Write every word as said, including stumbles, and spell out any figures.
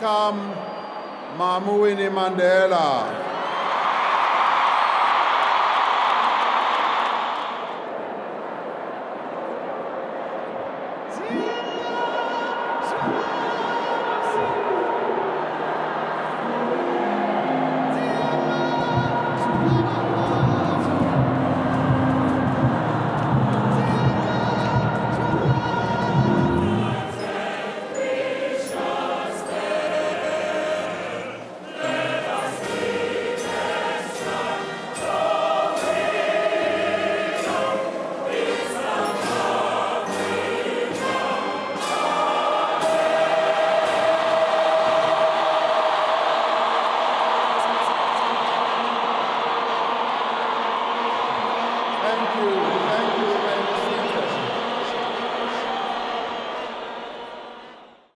welcome Mama Winnie Mandela.